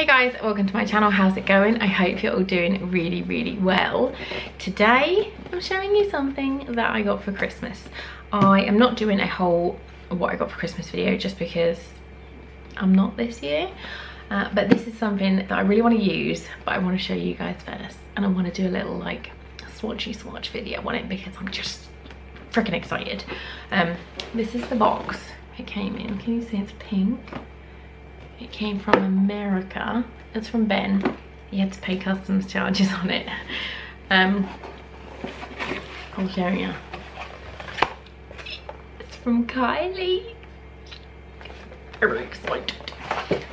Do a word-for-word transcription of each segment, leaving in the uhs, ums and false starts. Hey guys, welcome to my channel. How's it going? I hope you're all doing really really well. Today I'm showing you something that I got for Christmas. I am not doing a whole what I got for Christmas video just because I'm not this year, uh, but this is something that I really want to use, but I want to show you guys first, and I want to do a little like swatchy swatch video on it because I'm just freaking excited. Um, this is the box it came in. Can you see it's pink? It came from America. It's from Ben. He had to pay customs charges on it. Um, I'll show you. It's from Kylie. I'm really excited.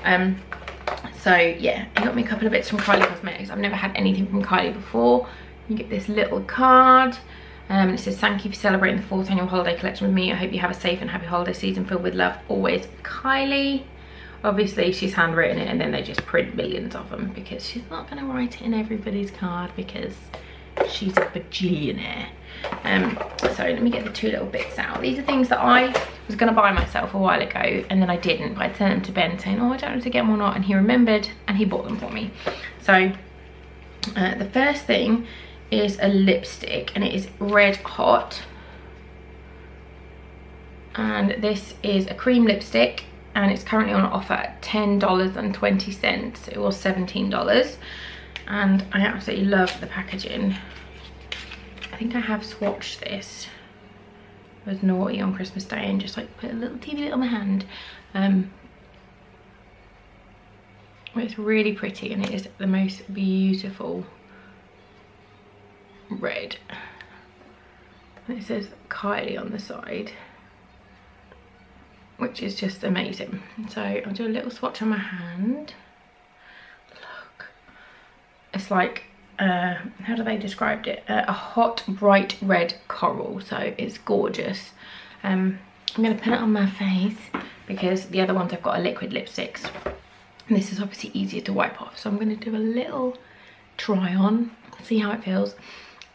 Um, so yeah, I got me a couple of bits from Kylie Cosmetics. I've never had anything from Kylie before. You get this little card. Um, it says, thank you for celebrating the fourth annual holiday collection with me. I hope you have a safe and happy holiday season filled with love. Always, Kylie. Obviously she's handwritten it, and then they just print millions of them because she's not going to write it in everybody's card because she's a bajillionaire. Um so let me get the two little bits out. These are things that I was going to buy myself a while ago, and then I didn't, but I sent them to Ben saying, oh, I don't know if to get them or not, and he remembered and he bought them for me. So uh, the first thing is a lipstick, and it is Red Hot, and this is a cream lipstick, and it's currently on offer at ten dollars and twenty cents. It was seventeen dollars, and I absolutely love the packaging. I think I have swatched this. I was naughty on Christmas Day and just like put a little teeny bit on my hand. Um, it's really pretty, and it is the most beautiful red. And it says Kylie on the side, which is just amazing. So I'll do a little swatch on my hand. Look, it's like, uh, how do they describe it? Uh, a hot, bright red coral. So it's gorgeous. Um, I'm gonna put it on my face because the other ones I've got are liquid lipsticks. And this is obviously easier to wipe off. So I'm gonna do a little try on, see how it feels.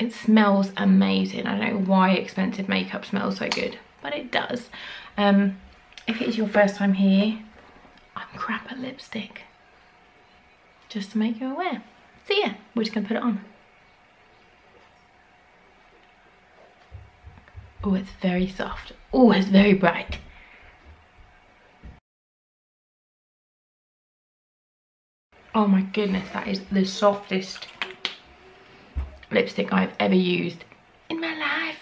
It smells amazing. I don't know why expensive makeup smells so good, but it does. Um, If it is your first time here, I'm crap at lipstick. Just to make you aware. So yeah, we're just gonna put it on. Oh, it's very soft. Oh, it's very bright. Oh my goodness, that is the softest lipstick I've ever used in my life.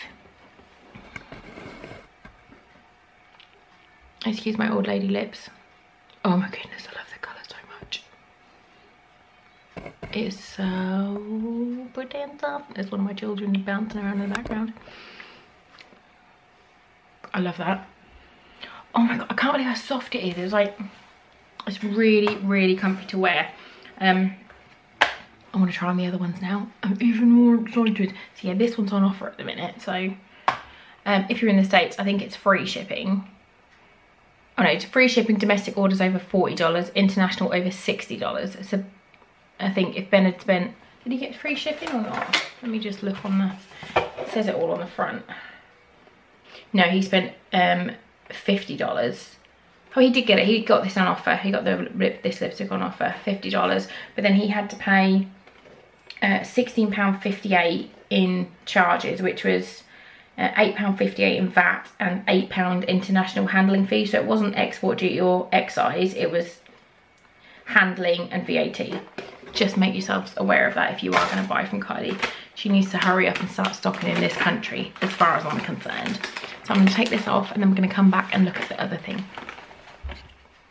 Excuse my old lady lips. Oh my goodness, I love the colour so much. It's so pretty and soft. There's one of my children bouncing around in the background. I love that. Oh my god, I can't believe how soft it is. It's like, it's really, really comfy to wear. Um, I want to try on the other ones now. I'm even more excited. So yeah, this one's on offer at the minute. So um, if you're in the States, I think it's free shipping. Oh no, it's free shipping, domestic orders over forty dollars, international over sixty dollars. So I think if Ben had spent, did he get free shipping or not? Let me just look on the, it says it all on the front. No, he spent um, fifty dollars. Oh, he did get it. He got this on offer. He got the lip, this lipstick on offer, fifty dollars. But then he had to pay uh, sixteen pounds fifty-eight in charges, which was Uh, eight pounds fifty-eight in V A T and eight pounds international handling fee. So it wasn't export duty or excise, it was handling and V A T. Just make yourselves aware of that if you are going to buy from Kylie. She needs to hurry up and start stocking in this country as far as I'm concerned. So I'm going to take this off and then we're going to come back and look at the other thing.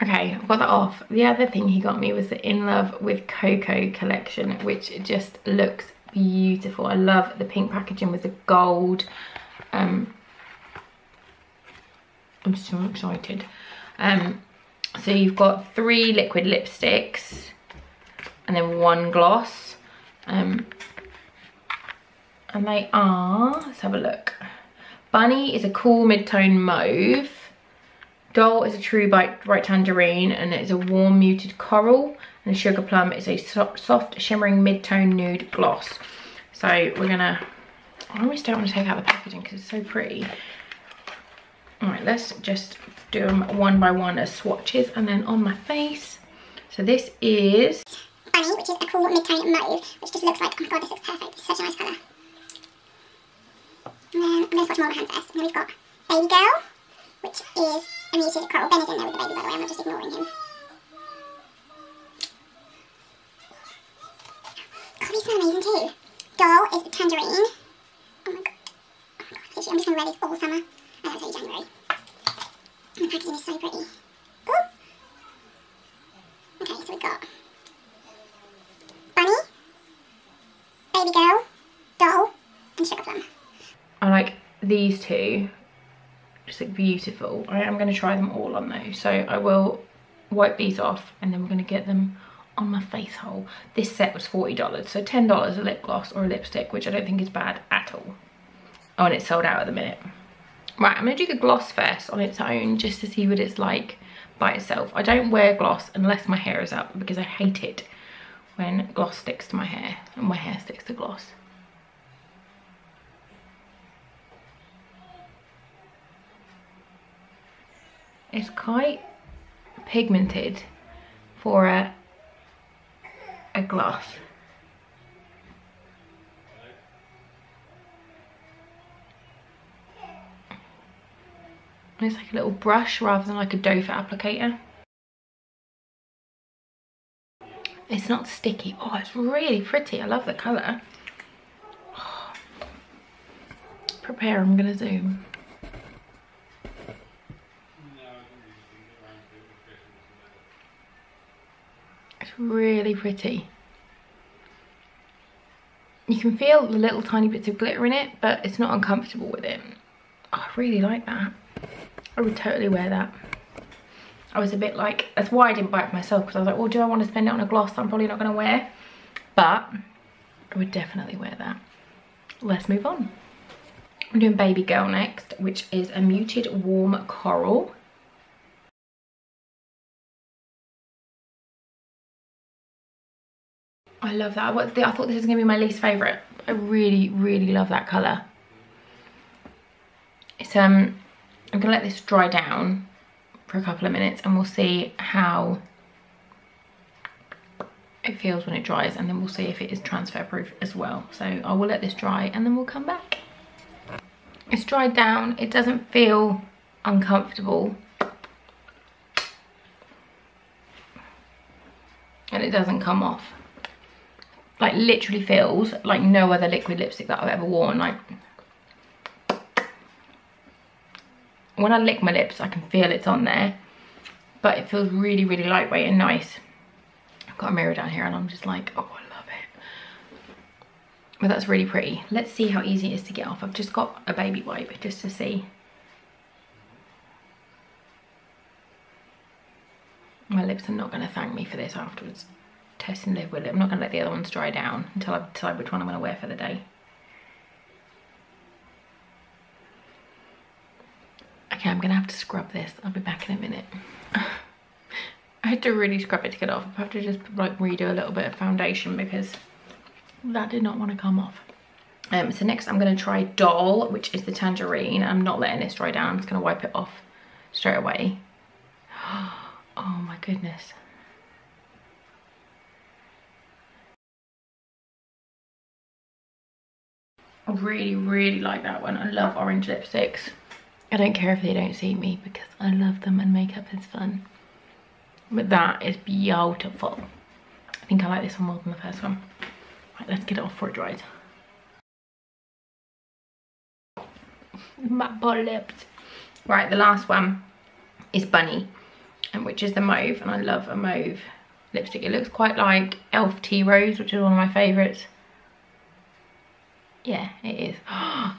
Okay, I've got that off. The other thing he got me was the In Love With Koko collection, which just looks beautiful. I love the pink packaging with the gold. Um, I'm so excited. Um, so you've got three liquid lipsticks and then one gloss, um, and they are, let's have a look. Bunny is a cool mid-tone mauve, Doll is a true bright, bright tangerine, and it's a warm muted coral, and Sugar Plum is a so soft shimmering mid-tone nude gloss. So we're gonna, I almost don't want to take out the packaging because it's so pretty. All right, let's just do them one by one as swatches, and then on my face So this is Bunny, which is a cool mid-tone mauve, which just looks like, oh my god, this looks perfect. It's such a nice colour. And then I'm going to swatch more of my hand first. And then we've got Baby Girl, which is a muted coral. Ben is in there with the baby, by the way. I'm not just ignoring him. God, these smell amazing too. Doll is the Tangerine. Oh my god. Oh my god, literally, I'm just going to wear this all summer. I don't know, it's January. And the packaging is so pretty. Ooh. Okay, so we've got Bunny, Baby Girl, Doll, and Sugar Plum. I like these two. Just look beautiful. I am going to try them all on though. So I will wipe these off and then we're going to get them on my face hole. This set was forty dollars. So ten dollars a lip gloss or a lipstick, which I don't think is bad at all. Oh, and it's sold out at the minute. Right, I'm going to do the gloss first on its own just to see what it's like by itself. I don't wear gloss unless my hair is up because I hate it when gloss sticks to my hair and my hair sticks to gloss. It's quite pigmented for a, a gloss. It's like a little brush rather than like a doe foot applicator. It's not sticky. Oh, it's really pretty. I love the colour. Oh. Prepare, I'm going to zoom. Really pretty. You can feel the little tiny bits of glitter in it, but it's not uncomfortable with it. Oh, I really like that. I would totally wear that. I was a bit like, that's why I didn't buy it for myself, because I was like, well, do I want to spend it on a gloss that I'm probably not going to wear? But I would definitely wear that. Let's move on. I'm doing Baby Girl next, which is a muted warm coral. I love that. I thought this was going to be my least favourite. I really, really love that colour. It's, um, I'm going to let this dry down for a couple of minutes and we'll see how it feels when it dries, and then we'll see if it is transfer proof as well. So I will let this dry and then we'll come back. It's dried down. It doesn't feel uncomfortable. And it doesn't come off. Like, literally feels like no other liquid lipstick that I've ever worn. Like, when I lick my lips, I can feel it's on there. But it feels really, really lightweight and nice. I've got a mirror down here and I'm just like, oh, I love it. But that's really pretty. Let's see how easy it is to get off. I've just got a baby wipe just to see. My lips are not going to thank me for this afterwards. Test and live with it. I'm not going to let the other ones dry down until I decide which one I'm going to wear for the day. Okay, I'm going to have to scrub this. I'll be back in a minute. I had to really scrub it to get off. I have to just like redo a little bit of foundation because that did not want to come off. Um, so next I'm going to try Doll, which is the Tangerine. I'm not letting this dry down. I'm just going to wipe it off straight away. Oh my goodness. I really, really like that one. I love orange lipsticks. I don't care if they don't see me because I love them and makeup is fun. But that is beautiful. I think I like this one more than the first one. Right, let's get it off before it dries. Matte bottle lips. Right, the last one is Bunny, and which is the mauve, and I love a mauve lipstick. It looks quite like Elf Tea Rose, which is one of my favourites. Yeah, it is. Oh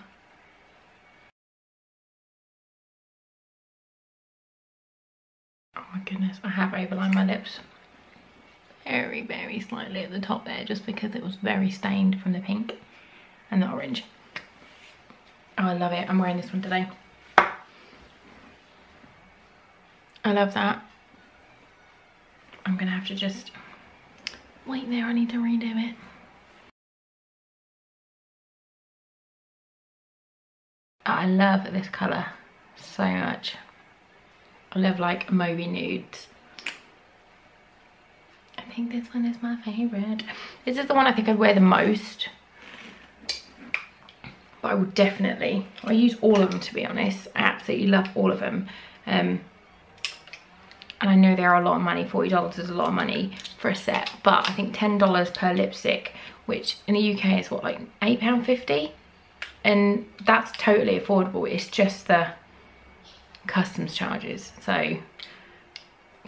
my goodness, I have overlined my lips very, very slightly at the top there just because it was very stained from the pink and the orange. Oh, I love it. I'm wearing this one today. I love that. I'm going to have to just wait there. I need to redo it. I love this colour so much. I love like mauve nudes. I think this one is my favorite. This is the one I think I wear the most, but I will definitely, I use all of them to be honest. I absolutely love all of them. Um, and I know they're a lot of money, forty dollars is a lot of money for a set, but I think ten dollars per lipstick, which in the U K is what, like eight pounds fifty? And that's totally affordable, it's just the customs charges. So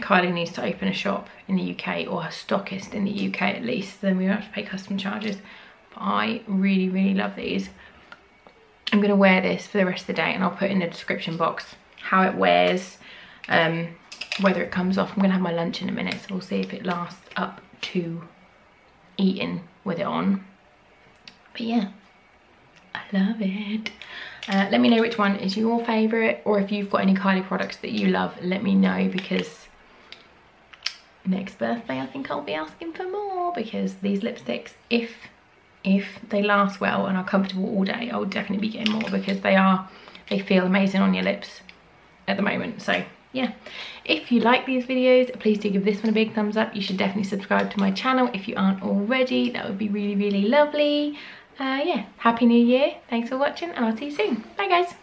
Kylie needs to open a shop in the U K, or her stockist in the U K at least, then we don't have to pay custom charges. But I really, really love these. I'm going to wear this for the rest of the day and I'll put in the description box how it wears, um, whether it comes off. I'm going to have my lunch in a minute, so we'll see if it lasts up to eating with it on. But yeah, I love it. Uh, let me know which one is your favourite, or if you've got any Kylie products that you love, let me know, because next birthday I think I'll be asking for more, because these lipsticks, if if they last well and are comfortable all day, I'll definitely be getting more, because they are, they feel amazing on your lips at the moment. So yeah, if you like these videos, please do give this one a big thumbs up. You should definitely subscribe to my channel if you aren't already, that would be really, really lovely. Uh, yeah, happy new year, thanks for watching, and I'll see you soon. Bye guys.